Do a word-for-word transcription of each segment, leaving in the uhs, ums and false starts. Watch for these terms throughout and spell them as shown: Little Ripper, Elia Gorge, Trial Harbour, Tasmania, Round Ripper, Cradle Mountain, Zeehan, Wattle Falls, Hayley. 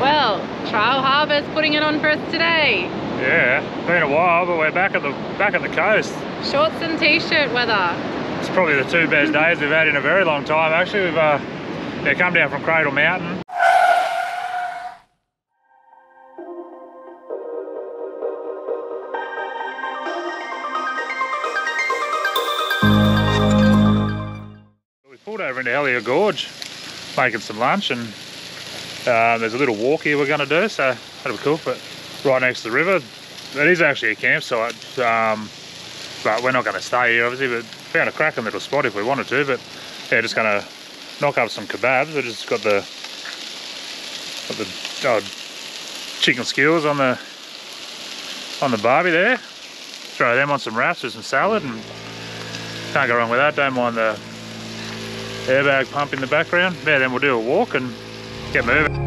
Well, Trial Harbour's putting it on for us today. Yeah, been a while, but we're back at the back at the coast. Shorts and t-shirt weather. It's probably the two best days we've had in a very long time. Actually, we've uh, yeah, come down from Cradle Mountain. We pulled over into Elia Gorge, making some lunch, and uh, there's a little walk here we're going to do, so that'll be cool. But right next to the river, it is actually a campsite, um, but we're not going to stay here obviously. But found a cracking little spot if we wanted to, but yeah, just going to knock up some kebabs. I just got the got the oh, chicken skewers on the on the barbie there. Throw them on some wraps with some salad, and can't go wrong with that. Don't mind the airbag pump in the background. Yeah, then we'll do a walk and get moving.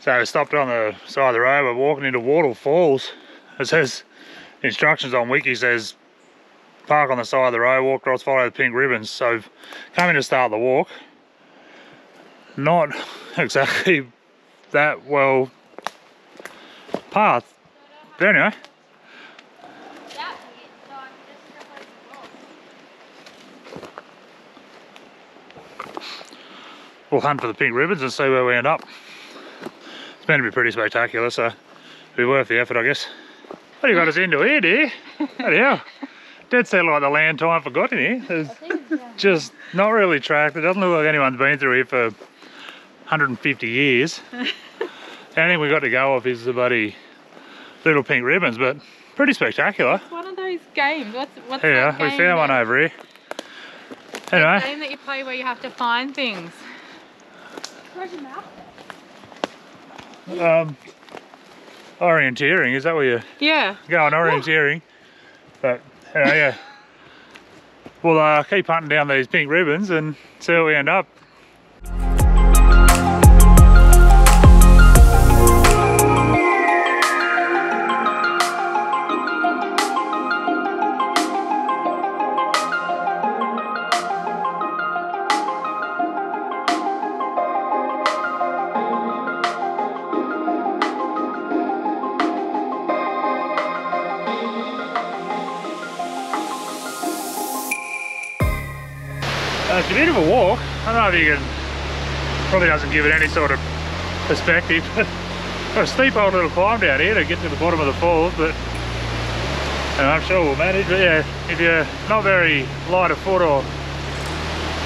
So we stopped on the side of the road, we're walking into Wattle Falls. It says, instructions on wiki says, park on the side of the road, walk across, follow the pink ribbons. So coming to start the walk, not exactly that well path. But anyway. We'll hunt for the pink ribbons and see where we end up. It's meant to be pretty spectacular, so it'll be worth the effort, I guess. What have you got us into here, dear? Bloody hell. Dead set like the land time forgot in here. There's think, yeah. Just not really tracked. It doesn't look like anyone's been through here for one hundred and fifty years. The only thing we've got to go off is the bloody little pink ribbons, but pretty spectacular. It's one of those games. What's, what's yeah, that game? Yeah, we found that? One over here. Anyway. It's a game that you play where you have to find things. Where's your mouth? Um, orienteering, is that where you're yeah. going? Orienteering. But, you know, yeah. We'll uh, keep hunting down these pink ribbons and see where we end up. It's a bit of a walk. I don't know if you can, probably doesn't give it any sort of perspective, but got a steep old little climb down here to get to the bottom of the falls, but and I'm sure we'll manage. But yeah, if you're not very light of foot or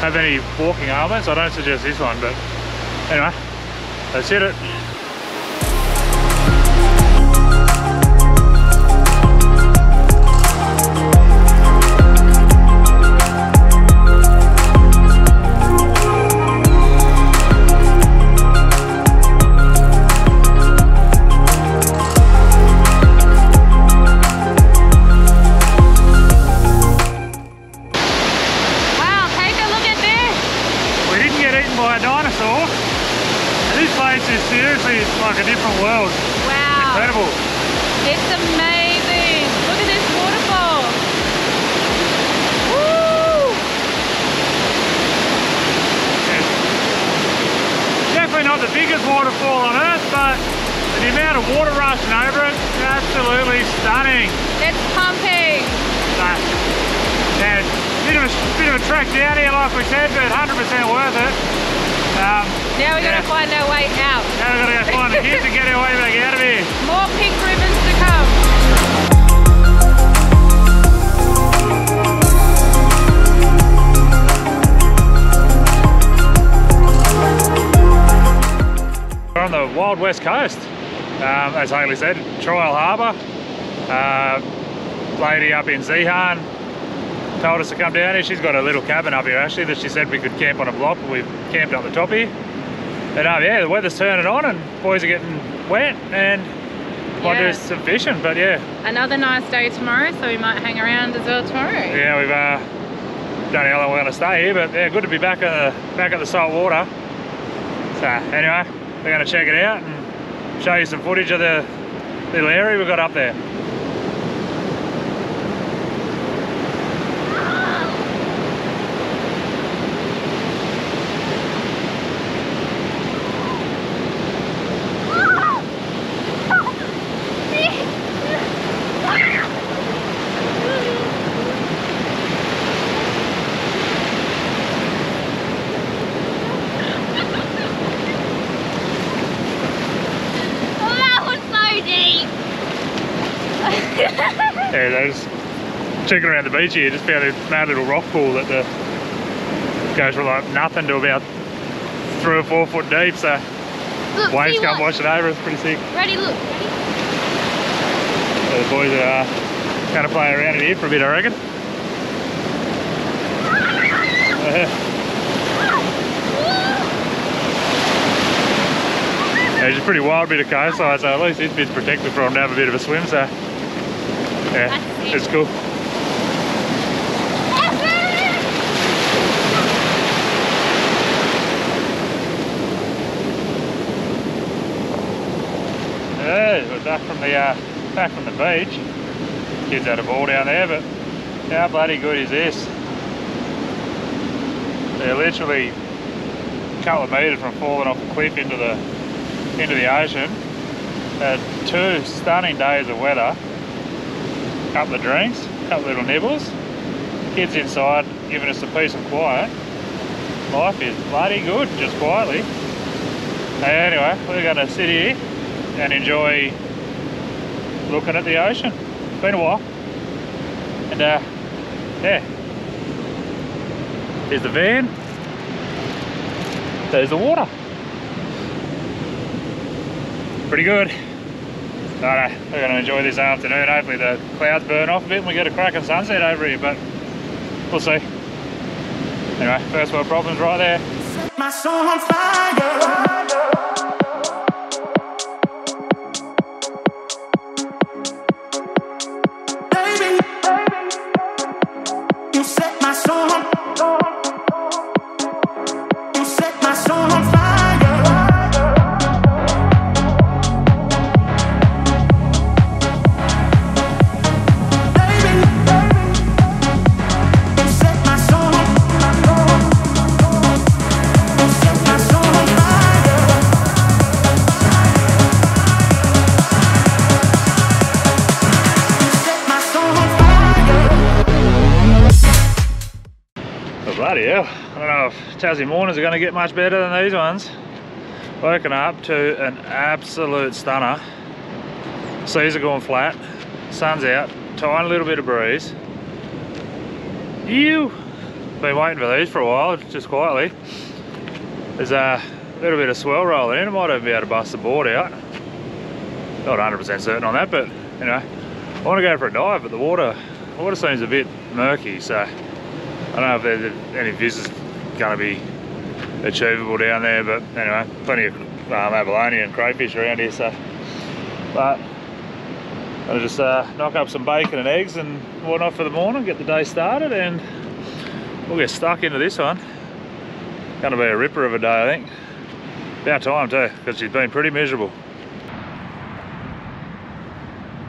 have any walking ailments, I don't suggest this one, but anyway, let's hit it. Waterfall on earth, but the amount of water rushing over it, it's absolutely stunning. It's pumping. But, yeah, bit of a bit of a trek down here, like we said, but one hundred percent worth it. Um, now we've got to find our way out. Now we've got to go find the kids and get our way back out of here. More pink ribbons to come. On the wild west coast, um, as Hayley said, Trial Harbour. Uh, lady up in Zeehan told us to come down here. She's got a little cabin up here actually that she said we could camp on a block, but we've camped up the top here. And um, yeah, the weather's turning on and boys are getting wet and might yeah. do some fishing, but yeah. Another nice day tomorrow, so we might hang around as well tomorrow. Yeah, we've uh, don't know how long we're going to stay here, but yeah, good to be back at the, back at the salt water. So anyway, we're going to check it out and show you some footage of the little area we've got up there. Yeah, they was checking around the beach here, just found a mad little rock pool that the, goes from like nothing to about three or four foot deep, so look, waves come wash it over, it's pretty sick. Ready, look, ready? So the boys are uh, kind of playing around in here for a bit, I reckon. Yeah, it's a pretty wild bit of coastline, so at least this bit's protected for them to have a bit of a swim, so. Yeah, it's cool. Yeah, we're back from the uh, back from the beach. Kids had a ball down there, but how bloody good is this? They're literally a couple of metres from falling off a cliff into the into the ocean. Had two stunning days of weather. Couple of drinks, couple of little nibbles, kids inside giving us a piece of quiet. Life is bloody good, just quietly. Anyway, we're going to sit here and enjoy looking at the ocean. It's been a while. And uh, yeah, here's the van, there's the water. Pretty good. Right, we're going to enjoy this afternoon. Hopefully the clouds burn off a bit and we get a cracking sunset over here, but we'll see. Anyway, first world problems right there. Set my soul on fire. Tassie mornings are going to get much better than these ones. Woken up to an absolute stunner. Seas are going flat, sun's out, tiny little bit of breeze. Ew! Been waiting for these for a while, just quietly. There's a little bit of swell rolling in, I might even be able to bust the board out. Not one hundred percent certain on that, but anyway. I want to go for a dive, but the water, the water seems a bit murky, so I don't know if there's any visitors going to be achievable down there, but anyway, plenty of um, abalone and crayfish around here, so but I'll just uh, knock up some bacon and eggs and whatnot for the morning, get the day started, and we'll get stuck into this one. Going to be a ripper of a day, I think. About time too, because she's been pretty miserable.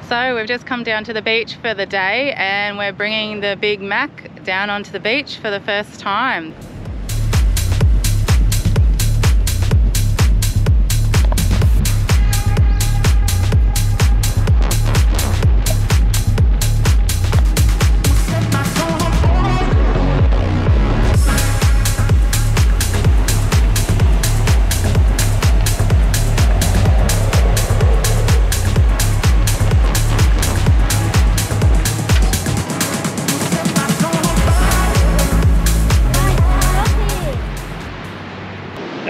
So we've just come down to the beach for the day and we're bringing the Big Mac down onto the beach for the first time.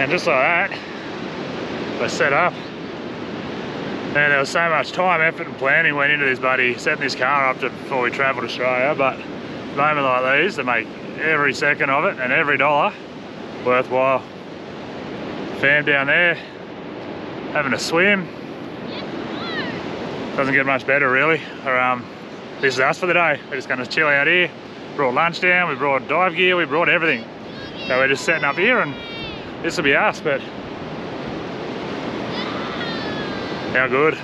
Just like that, we're set up. Man, there was so much time, effort and planning went into this buddy, setting this car up to, before we travelled Australia, but a moment like these, they make every second of it and every dollar worthwhile. Fam down there, having a swim. Doesn't get much better really. Or, um, this is us for the day. We're just gonna chill out here. Brought lunch down, we brought dive gear, we brought everything. So we're just setting up here and this will be us, but how good.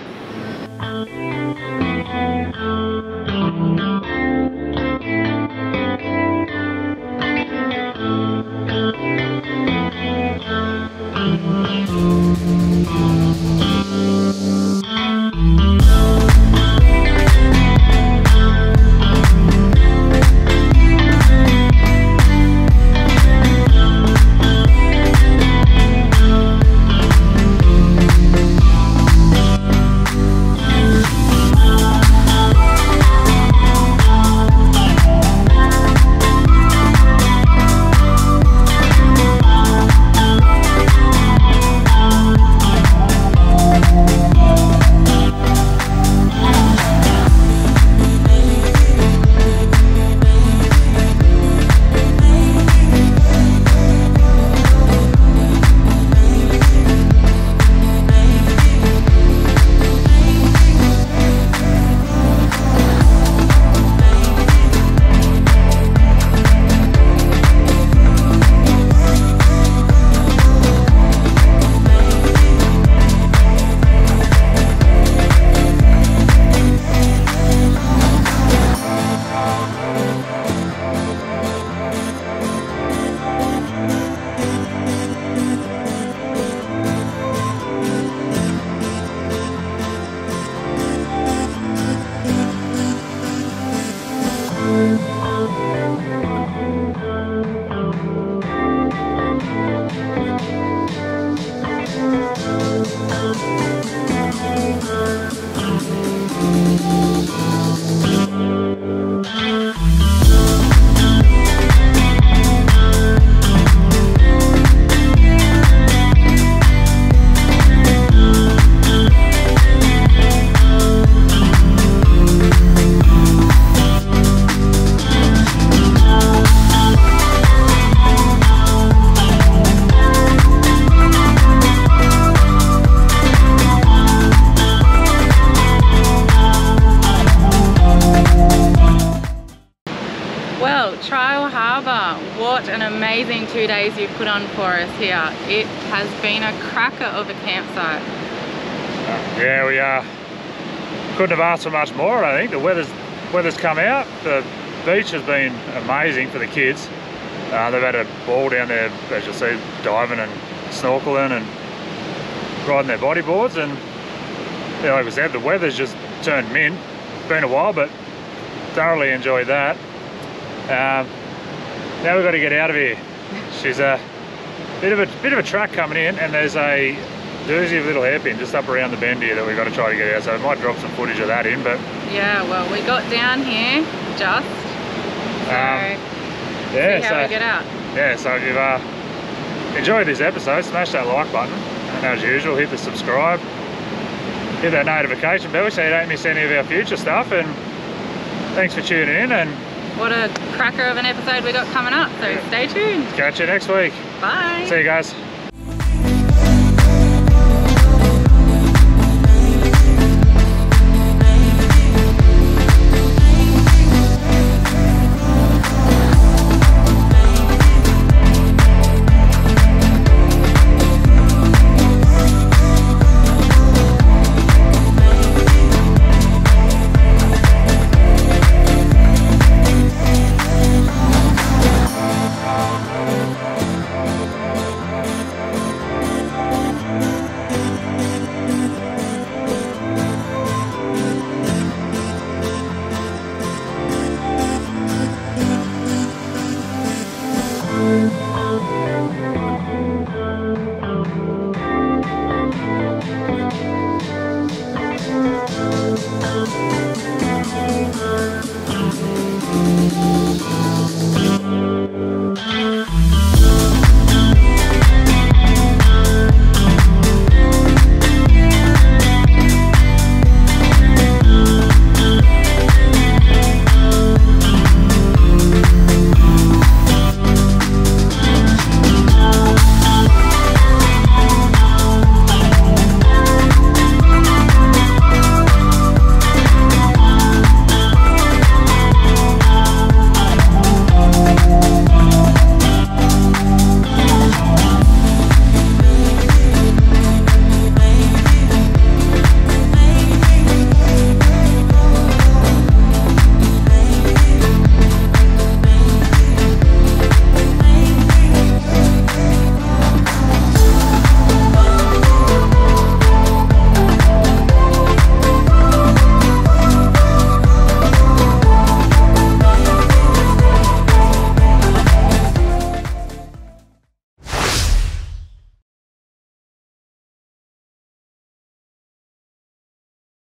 Trial Harbour, what an amazing two days you've put on for us here. It has been a cracker of a campsite. Yeah, we uh, couldn't have asked for much more, I think. The weather's, weather's come out, the beach has been amazing for the kids. Uh, they've had a ball down there, as you see, diving and snorkeling and riding their bodyboards. And yeah, like I said, the weather's just turned mint. It's been a while, but thoroughly enjoyed that. Um, now we've got to get out of here. She's a bit of a bit of a track coming in, and there's a doozy of little hairpin just up around the bend here that we've got to try to get out. So I might drop some footage of that in, but yeah, well, we got down here just. So um, yeah, see how so, we get out. Yeah, so if you've uh, enjoyed this episode, smash that like button, and as usual, hit the subscribe, hit that notification bell so you don't miss any of our future stuff. And thanks for tuning in and. What a cracker of an episode we got coming up, so stay tuned. Catch you next week. Bye. See you guys.